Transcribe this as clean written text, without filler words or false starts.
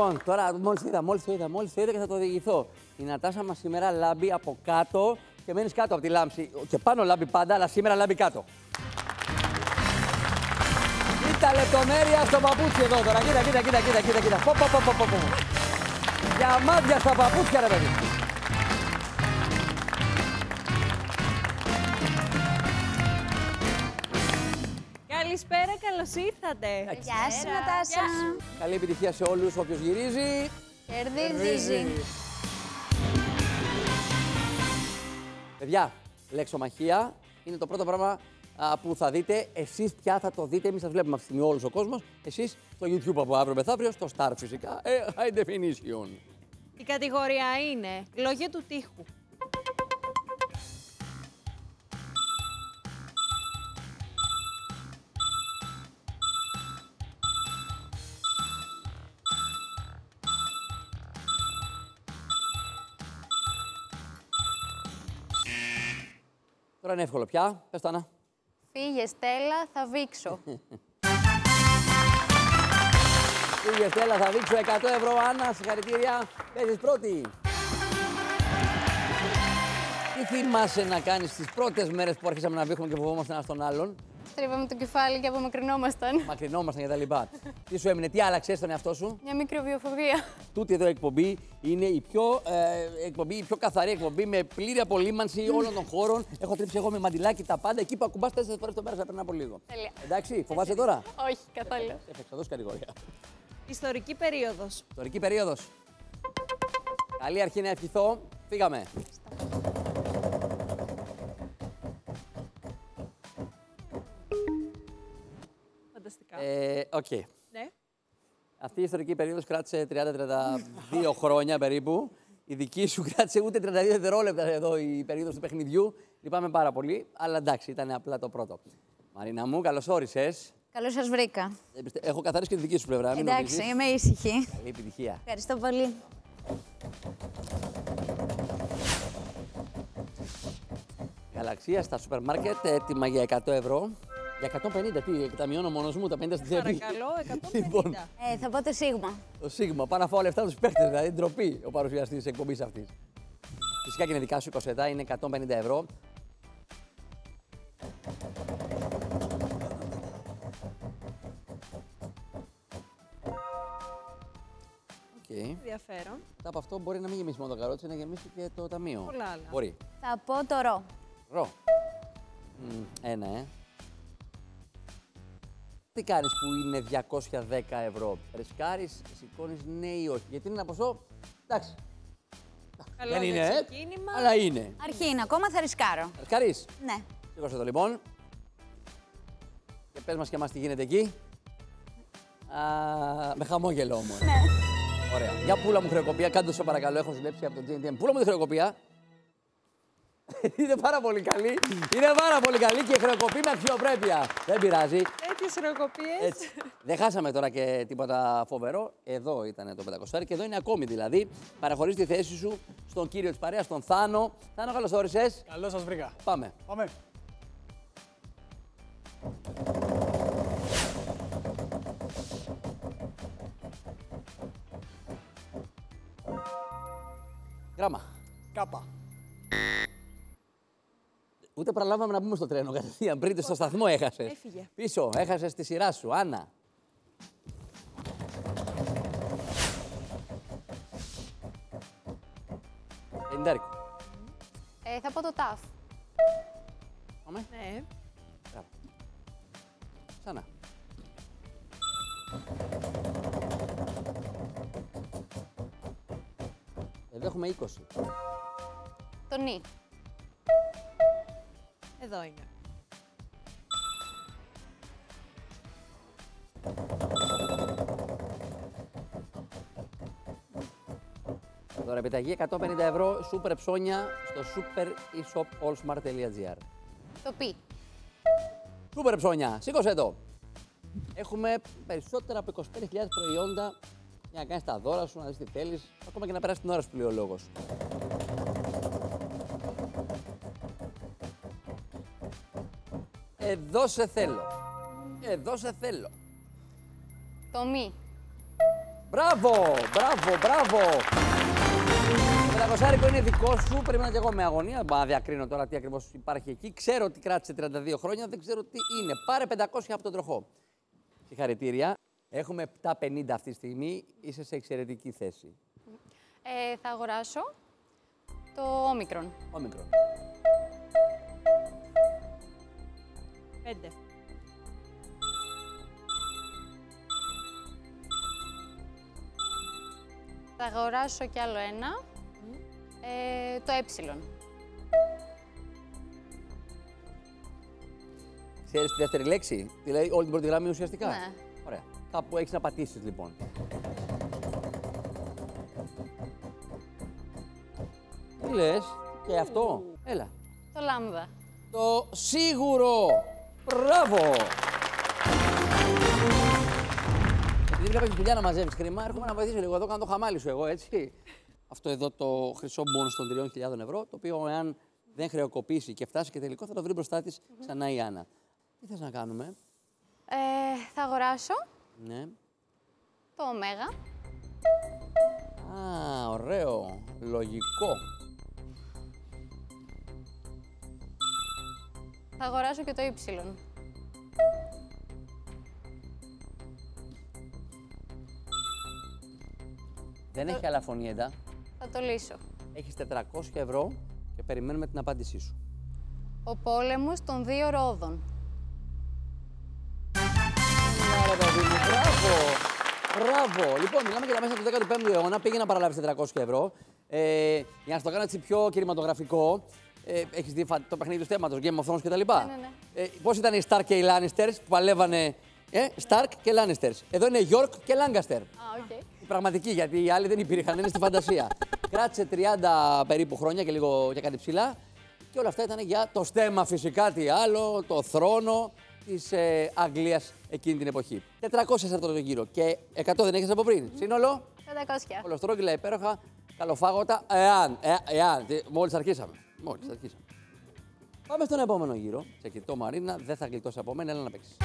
Λοιπόν, τώρα μόλις το είδα και θα το διηγηθώ. Η Νατάσα μας σήμερα λάμπει από κάτω και μένεις κάτω από τη λάμψη. Και πάνω λάμπει πάντα, αλλά σήμερα λάμπει κάτω. Κοίτα λεπτομέρεια στο παπούτσι εδώ τώρα. Κοίτα. Πω. Διαμάντια στα παπούτσια, ρε παιδί. Καλησπέρα, καλώς ήρθατε. Γεια σου, Νατάσα. Καλή επιτυχία σε όλους. Όποιος γυρίζει, κερδίζει. Παιδιά, λεξομαχία είναι το πρώτο πράγμα που θα δείτε. Εσείς πια θα το δείτε. Εμείς θα βλέπουμε αυτή τη στιγμή όλος ο κόσμος. Εσείς στο YouTube από αύριο μεθαύριο, στο Star φυσικά. High definition. Η κατηγορία είναι λόγια του τοίχου. Τώρα είναι εύκολο πια. Πες Τάνα. Φύγε Στέλλα, θα βήξω. Φύγε Στέλλα, θα βήξω. 100 ευρώ, Άννα, συγχαρητήρια. Παίζεις πρώτη. Τι θυμάσαι να κάνεις τις πρώτες μέρες που αρχίσαμε να βήχουμε και φοβόμαστε ένας τον άλλον? Στρίβαμε το κεφάλι και απομακρυνόμασταν. Μακρινόμασταν για τα λοιπά. Τι σου έμεινε, τι άλλαξες στον εαυτό σου? Μια μικροβιοφοβία. Τούτη εδώ εκπομπή είναι η πιο καθαρή εκπομπή με πλήρη απολύμανση όλων των χώρων. Έχω τρίψει εγώ με μαντιλάκι τα πάντα. Εκεί που ακουμπάς 4 φορές το πέρασα πριν από λίγο. Τέλεια. Εντάξει, φοβάσαι τώρα? Όχι, καθόλου. Έφεξα, δώσε κατηγορία. Ιστορική περίοδος. Ιστορική περίοδος. Καλή αρχή να ευχηθώ. Φύγαμε. Okay. Ναι. Αυτή η ιστορική περίοδος κράτησε 30-32 χρόνια περίπου. Η δική σου κράτησε ούτε 32 δευτερόλεπτα εδώ η περίοδος του παιχνιδιού. Λυπάμαι πάρα πολύ, αλλά εντάξει, ήταν απλά το πρώτο. Μαρίνα μου, καλώς όρισες. Καλώς σας βρήκα. Έχω καθαρίσει και τη δική σου πλευρά. Εντάξει, είμαι ήσυχη. Καλή επιτυχία. Ευχαριστώ πολύ. Γαλαξία στα σούπερ μάρκετ, έτοιμα για 100 ευρώ. Για 150, τι, τα μειώνω μόνος μου, τα 50 στην τσέπη. Παρακαλώ, 150. Λοιπόν, θα πω το σίγμα. Το σίγμα, πάω να φάω λεφτά τους παίχτες, δηλαδή ντροπή ο παρουσιαστής της εκπομπής αυτής. Φυσικά και είναι δικά σου 27, είναι 150 ευρώ. Okay. Ενδιαφέρον. Μετά από αυτό μπορεί να μην γεμίσει μόνο το καρότσι, να γεμίσει και το ταμείο. Πολλά άλλα. Μπορεί. Θα πω το ρο. Ρο. Τι κάνεις που είναι 210 ευρώ, ρισκάρεις, σηκώνεις ναι ή όχι? Γιατί είναι ένα ποσό, εντάξει. Καλό δεν είναι, αλλά είναι. Αρχή είναι, ακόμα θα ρισκάρω. Ρισκάρεις? Ναι. Σηκώσε το λοιπόν. Και πες μας και εμάς τι γίνεται εκεί. Με χαμόγελο όμως. Ναι. Ωραία. Για πούλα μου χρεοκοπία, κάντε το παρακαλώ, έχω ζηλέψει από το GNDM. Πούλα μου τη χρεοκοπία. Είναι πάρα πολύ καλή. Είναι πάρα πολύ καλή και χρεοκοπεί με αξιοπρέπεια. Δεν πειράζει. Τέτοιες χρεοκοπίες. Δεν χάσαμε τώρα και τίποτα φοβερό. Εδώ ήταν το 500 και εδώ είναι ακόμη δηλαδή. Παραχωρείς τη θέση σου στον κύριο της παρέας, τον Θάνο. Θάνο, καλώς όρισες. Καλώς σας βρήκα. Πάμε. Πάμε. Γράμμα. Κάπα. Ούτε προλάβαμε να πούμε στο τρένο κατευθείαν. Πριν στο σταθμό έχασες. Έφυγε. Πίσω, έχασες τη σειρά σου. Άννα. Εντάρικο. Θα πω το ταφ. Πάμε. Ναι. Άρα. Ξανά. Εδώ έχουμε 20. Το νι. Εδώ είναι. Τώρα επιταγή 150 ευρώ, σούπερ ψώνια στο super e-shop allsmart.gr. Το πει. Σούπερ ψώνια, σήκωσε το. Έχουμε περισσότερα από 25.000 προϊόντα για να κάνεις τα δώρα σου, να δεις τι θέλεις, ακόμα και να περάσεις την ώρα σου, λέει ο λόγος. Εδώ σε θέλω. Εδώ σε θέλω. Το μη. Μπράβο, μπράβο, μπράβο. Το πεντακοσάρικο είναι δικό σου. Περίμενα και εγώ με αγωνία. Μα διακρίνω τώρα τι ακριβώς υπάρχει εκεί. Ξέρω ότι κράτησε 32 χρόνια, δεν ξέρω τι είναι. Πάρε 500 από τον τροχό. Συγχαρητήρια. Έχουμε 7,50 αυτή τη στιγμή. Είσαι σε εξαιρετική θέση. Θα αγοράσω το όμικρον. Όμικρον. 5. Θα αγοράσω κι άλλο ένα, το έψιλον. Ξέρεις τη δεύτερη λέξη, δηλαδή όλη την πρώτη γραμμή ουσιαστικά. Ναι. Ωραία. Κάπου έχεις να πατήσεις λοιπόν. Τι λες, και αυτό, έλα. Το λάμδα. Το σίγουρο. Μπράβο. Δεν πρέπει δουλειά να μαζεύεις χρήμα. Έρχομαι να βοηθήσω λίγο εδώ, κάνω το χαμάλι σου εγώ, έτσι. Αυτό εδώ το χρυσό μπόνους των 3.000 ευρώ, το οποίο εάν δεν χρεοκοπήσει και φτάσει και τελικό, θα το βρει μπροστά της ξανά η Άννα. Τι θες να κάνουμε? Θα αγοράσω. Ναι. Το ωμέγα. Α, ωραίο. Λογικό. Θα αγοράσω και το ύψιλον. Δεν έχει άλλα φωνήεντα. Θα το λύσω. Έχεις 400 ευρώ και περιμένουμε την απάντησή σου. Ο πόλεμος των δύο Ρόδων. Άρα, παιδί μου, μπράβο! Μπράβο! Λοιπόν, μιλάμε για τα μέσα του 15ου αιώνα. Πήγε να παραλάβεις 400 ευρώ. Για να σου το κάνω έτσι πιο κινηματογραφικό, έχεις δει το παιχνίδι του θέματος, Game of Thrones κτλ. Ναι, ναι. Πώς ήταν οι Σταρκ και οι Λάνιστερ που παλεύανε. Σταρκ και Λάνιστερ. Εδώ είναι York και Lancaster. Okay. Πραγματική, γιατί οι άλλοι δεν υπήρχαν, είναι στη φαντασία. Κράτησε 30 περίπου χρόνια και λίγο για κάτι ψηλά. Και όλα αυτά ήταν για το στέμμα φυσικά, τι άλλο, το θρόνο της Αγγλίας εκείνη την εποχή. 400 σε αυτό το γύρο και 100 δεν έχεις από πριν. Σύνολο. 500. Ολοστρόγγυλα, υπέροχα, καλοφάγωτα, εάν. Μόλις αρχίσαμε. Πάμε στον επόμενο γύρο. Σε κοιτώ Μαρίνα, δεν θα γλιτώσει από μένα, έλα να παίξεις.